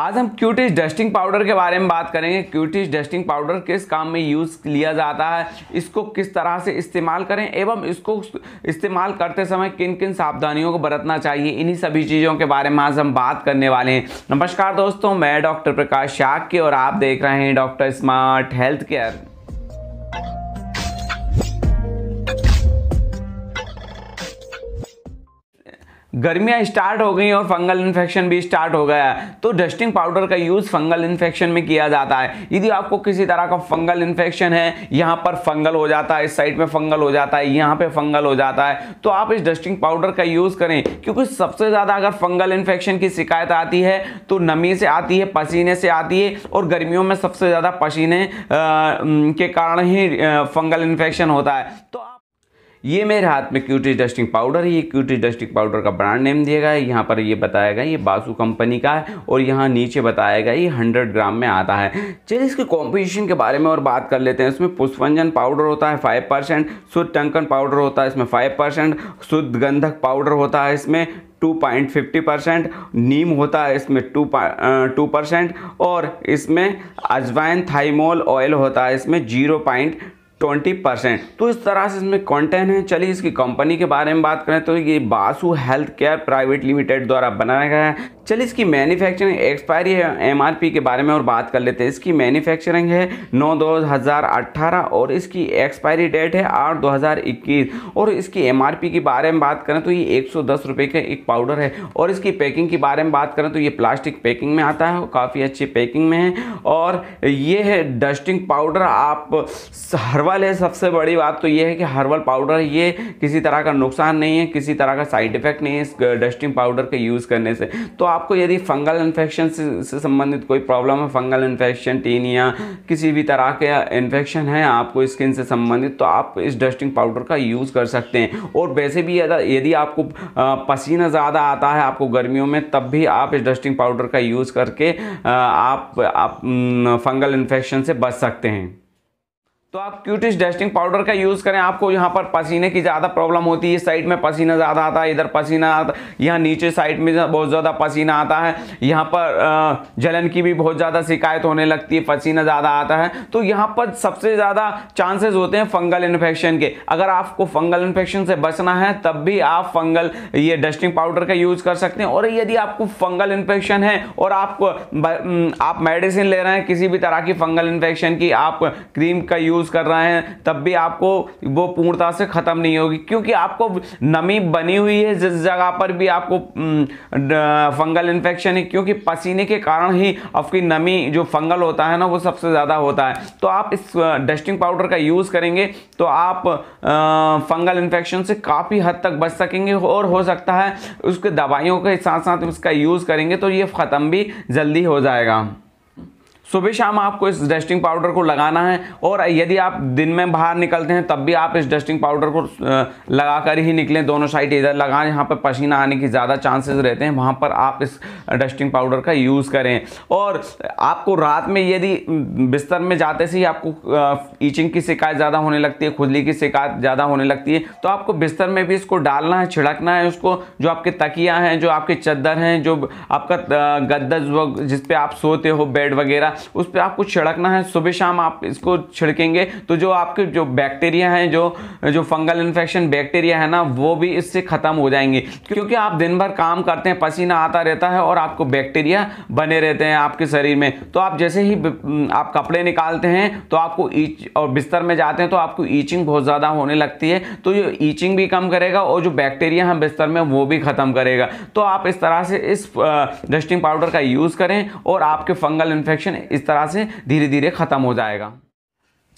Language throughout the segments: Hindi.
आज हम क्यूटिस डस्टिंग पाउडर के बारे में बात करेंगे। क्यूटिस डस्टिंग पाउडर किस काम में यूज़ लिया जाता है, इसको किस तरह से इस्तेमाल करें एवं इसको इस्तेमाल करते समय किन किन सावधानियों को बरतना चाहिए, इन्हीं सभी चीज़ों के बारे में आज हम बात करने वाले हैं। नमस्कार दोस्तों, मैं डॉक्टर प्रकाश शाक्य और आप देख रहे हैं डॉक्टर स्मार्ट हेल्थ केयर। गर्मियाँ स्टार्ट हो गई और फंगल इन्फेक्शन भी स्टार्ट हो गया है, तो डस्टिंग पाउडर का यूज़ फंगल इन्फेक्शन में किया जाता है। यदि आपको किसी तरह का फंगल इन्फेक्शन है, यहाँ पर फंगल हो जाता है, इस साइड में फंगल हो जाता है, यहाँ पे फंगल हो जाता है, तो आप इस डस्टिंग पाउडर का यूज़ करें। क्योंकि सबसे ज़्यादा अगर फंगल इन्फेक्शन की शिकायत आती है तो नमी से आती है, पसीने से आती है, और गर्मियों में सबसे ज़्यादा पसीने के कारण ही फंगल इन्फेक्शन होता है। तो ये मेरे हाथ में क्यूटिस डस्टिंग पाउडर है। ये क्यूटिस डस्टिंग पाउडर का ब्रांड नेम दिया गया है, यहाँ पर ये बताया गया ये वासु कंपनी का है और यहाँ नीचे बताया गया ये 100 ग्राम में आता है। चलिए इसके कॉम्पोजिशन के बारे में और बात कर लेते हैं। इसमें पुष्पंजन पाउडर होता है 5%, शुद्ध टंकन पाउडर होता है इसमें 5%, शुद्ध गंधक पाउडर होता है इसमें 2.50%, नीम होता है इसमें 2%, और इसमें अजवाइन थाइमोल ऑयल होता है इसमें 0.20%। तो इस तरह से इसमें कंटेंट है। चलिए इसकी कंपनी के बारे में बात करें तो ये Vasu health care private limited द्वारा बनाया गया है। चलिए इसकी मैन्युफैक्चरिंग, एक्सपायरी, एमआरपी के बारे में और बात कर लेते हैं। इसकी मैन्युफैक्चरिंग है 9/2018 और इसकी एक्सपायरी डेट है 8/2021, और इसकी एमआरपी के बारे में बात करें तो ये 110 रुपये का एक पाउडर है। और इसकी पैकिंग के बारे में बात करें तो ये प्लास्टिक पैकिंग में आता है, काफ़ी अच्छी पैकिंग में है। और ये है डस्टिंग पाउडर, आप हर्बल है। सबसे बड़ी बात तो ये है कि हर्बल पाउडर, ये किसी तरह का नुकसान नहीं है, किसी तरह का साइड इफेक्ट नहीं है इस डस्टिंग पाउडर के यूज़ करने से। तो आपको यदि फंगल इन्फेक्शन से संबंधित कोई प्रॉब्लम है, फंगल इन्फेक्शन, टीनिया, किसी भी तरह के इन्फेक्शन है आपको स्किन से संबंधित, तो आप इस डस्टिंग पाउडर का यूज़ कर सकते हैं। और वैसे भी यदि आपको पसीना ज़्यादा आता है आपको गर्मियों में, तब भी आप इस डस्टिंग पाउडर का यूज़ करके आप फंगल इन्फेक्शन से बच सकते हैं। तो आप क्यूटिस डस्टिंग पाउडर का यूज़ करें। आपको यहाँ पर पसीने की ज़्यादा प्रॉब्लम होती है, इस साइड में पसीना ज़्यादा आता है, इधर पसीना आता, यहाँ नीचे साइड में बहुत ज़्यादा पसीना आता है, यहाँ पर जलन की भी बहुत ज़्यादा शिकायत होने लगती है, पसीना ज़्यादा आता है, तो यहाँ पर सबसे ज़्यादा चांसेस होते हैं फंगल इन्फेक्शन के। अगर आपको फंगल इन्फेक्शन से बचना है तब भी आप फंगल ये डस्टिंग पाउडर का यूज़ कर सकते हैं। और यदि आपको फंगल इन्फेक्शन है और आप मेडिसिन ले रहे हैं किसी भी तरह की फंगल इन्फेक्शन की, आप क्रीम का यूज़ कर रहे हैं, तब भी आपको वो पूर्णता से ख़त्म नहीं होगी, क्योंकि आपको नमी बनी हुई है जिस जगह पर भी आपको फंगल इन्फेक्शन है, क्योंकि पसीने के कारण ही आपकी नमी जो फंगल होता है ना वो सबसे ज़्यादा होता है। तो आप इस डस्टिंग पाउडर का यूज़ करेंगे तो आप फंगल इन्फेक्शन से काफ़ी हद तक बच सकेंगे, और हो सकता है उसके दवाइयों के साथ साथ उसका यूज़ करेंगे तो ये ख़त्म भी जल्दी हो जाएगा। सुबह शाम आपको इस डस्टिंग पाउडर को लगाना है, और यदि आप दिन में बाहर निकलते हैं तब भी आप इस डस्टिंग पाउडर को लगा कर ही निकलें। दोनों साइड इधर लगाएं, यहाँ पर पसीना आने की ज़्यादा चांसेस रहते हैं, वहाँ पर आप इस डस्टिंग पाउडर का यूज़ करें। और आपको रात में यदि बिस्तर में जाते से ही आपको ईचिंग की शिकायत ज़्यादा होने लगती है, खुजली की शिकायत ज़्यादा होने लगती है, तो आपको बिस्तर में भी इसको डालना है, छिड़कना है उसको। जो आपके तकिया हैं, जो आपके चादर हैं, जो आपका गद्दा जिस पर आप सोते हो, बेड वगैरह, उस पर आपको छिड़कना है। सुबह शाम आप इसको छिड़केंगे तो जो आपके जो बैक्टीरिया हैं, जो फंगल इन्फेक्शन बैक्टीरिया है ना, वो भी इससे ख़त्म हो जाएंगे। क्योंकि आप दिन भर काम करते हैं, पसीना आता रहता है और आपको बैक्टीरिया बने रहते हैं आपके शरीर में, तो आप जैसे ही आप कपड़े निकालते हैं तो आपको ईच, और बिस्तर में जाते हैं तो आपको ईचिंग बहुत ज़्यादा होने लगती है, तो ये ईचिंग भी कम करेगा और जो बैक्टीरिया है बिस्तर में वो भी ख़त्म करेगा। तो आप इस तरह से इस डस्टिंग पाउडर का यूज़ करें और आपके फंगल इन्फेक्शन इस तरह से धीरे धीरे खत्म हो जाएगा।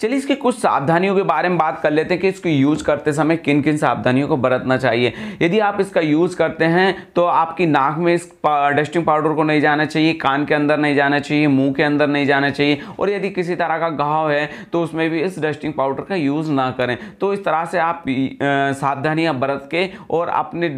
चलिए इसके कुछ सावधानियों के बारे में बात कर लेते हैं कि इसको यूज़ करते समय किन किन सावधानियों को बरतना चाहिए। यदि आप इसका यूज़ करते हैं तो आपकी नाक में इस डस्टिंग पाउडर को नहीं जाना चाहिए, कान के अंदर नहीं जाना चाहिए, मुंह के अंदर नहीं जाना चाहिए, और यदि किसी तरह का घाव है तो उसमें भी इस डस्टिंग पाउडर का यूज़ ना करें। तो इस तरह से आप सावधानियाँ बरत के और अपने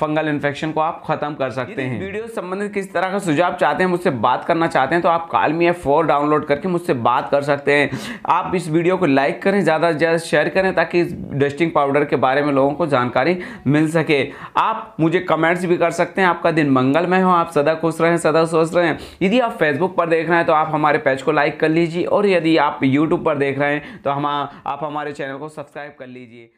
फंगल इन्फेक्शन को आप ख़त्म कर सकते हैं। वीडियो से संबंधित किसी तरह का सुझाव चाहते हैं, मुझसे बात करना चाहते हैं, तो आप काल मी ऐप 4 डाउनलोड करके मुझसे बात कर सकते हैं। आप आप इस वीडियो को लाइक करें, ज़्यादा से ज़्यादा शेयर करें ताकि इस डस्टिंग पाउडर के बारे में लोगों को जानकारी मिल सके। आप मुझे कमेंट्स भी कर सकते हैं। आपका दिन मंगलमय हो, आप सदा खुश रहें, सदा स्वस्थ रहें। यदि आप फेसबुक पर देख रहे हैं तो आप हमारे पेज को लाइक कर लीजिए और यदि आप यूट्यूब पर देख रहे हैं तो आप हमारे चैनल को सब्सक्राइब कर लीजिए।